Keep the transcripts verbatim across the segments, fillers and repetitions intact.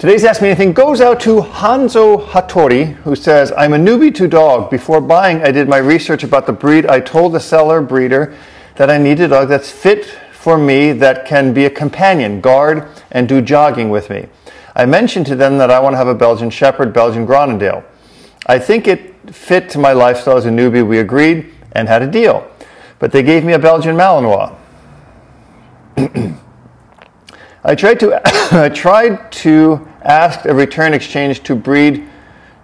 Today's Ask Me Anything goes out to Hanzo Hattori, who says, I'm a newbie to dog. Before buying, I did my research about the breed. I told the seller breeder that I need a dog that's fit for me, that can be a companion, guard, and do jogging with me. I mentioned to them that I want to have a Belgian Shepherd, Belgian Groenendael. I think it fit to my lifestyle as a newbie. We agreed and had a deal. But they gave me a Belgian Malinois. I tried to I tried to ask a return exchange to breed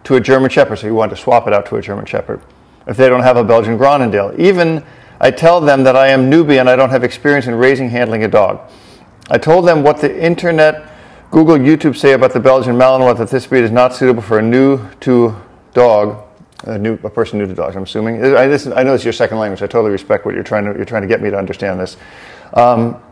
to a German Shepherd. So you want to swap it out to a German Shepherd if they don't have a Belgian Groenendael. Even I tell them that I am newbie and I don't have experience in raising, handling a dog. I told them what the internet, Google, YouTube say about the Belgian Malinois, that this breed is not suitable for a new to dog, a new a person new to dogs. I'm assuming. I, this, I know it's your second language. I totally respect what you're trying to you're trying to get me to understand this. Um,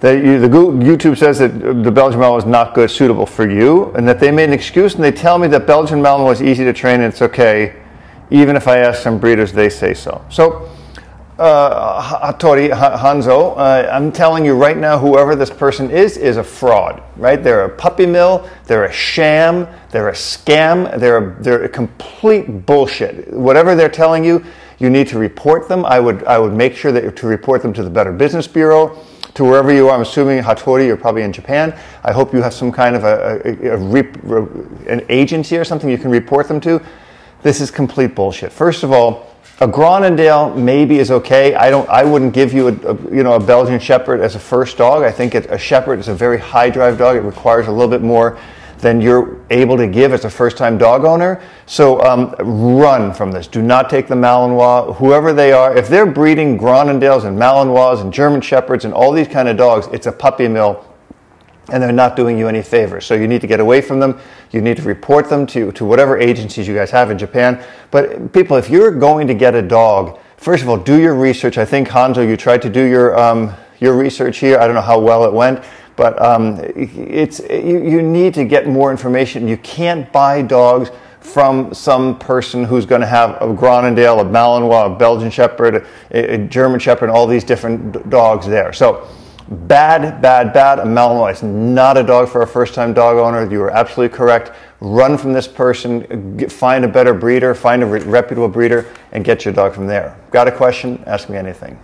That you, the YouTube says that the Belgian Malinois is not good, suitable for you, and that they made an excuse, and they tell me that Belgian Malinois is easy to train and it's okay, even if I ask some breeders, they say so. So, uh, Hattori, Hanzo, uh, I'm telling you right now, whoever this person is, is a fraud, right? They're a puppy mill, they're a sham, they're a scam, they're a, they're a complete bullshit. Whatever they're telling you, you need to report them. I would, I would make sure that to report them to the Better Business Bureau, to wherever you are. I'm assuming, Hattori, you're probably in Japan. I hope you have some kind of a, a, a re, re, an agency or something you can report them to. This is complete bullshit. First of all, a Groenendael maybe is okay. I don't. I wouldn't give you a, a you know a Belgian Shepherd as a first dog. I think it, a Shepherd is a very high drive dog. It requires a little bit more than you're able to give as a first-time dog owner. So um, run from this. Do not take the Malinois, whoever they are. If they're breeding Groenendaels and Malinois and German Shepherds and all these kind of dogs, it's a puppy mill, and they're not doing you any favors. So you need to get away from them. You need to report them to, to whatever agencies you guys have in Japan. But people, if you're going to get a dog, first of all, do your research. I think, Hanzo, you tried to do your um, your research here. I don't know how well it went. But um, it's you, you need to get more information. You can't buy dogs from some person who's going to have a Groenendael, a Malinois, a Belgian Shepherd, a, a German Shepherd, and all these different d- dogs there. So bad, bad, bad. A Malinois is not a dog for a first-time dog owner. You are absolutely correct. Run from this person. Get, find a better breeder. Find a re- reputable breeder and get your dog from there. Got a question? Ask me anything.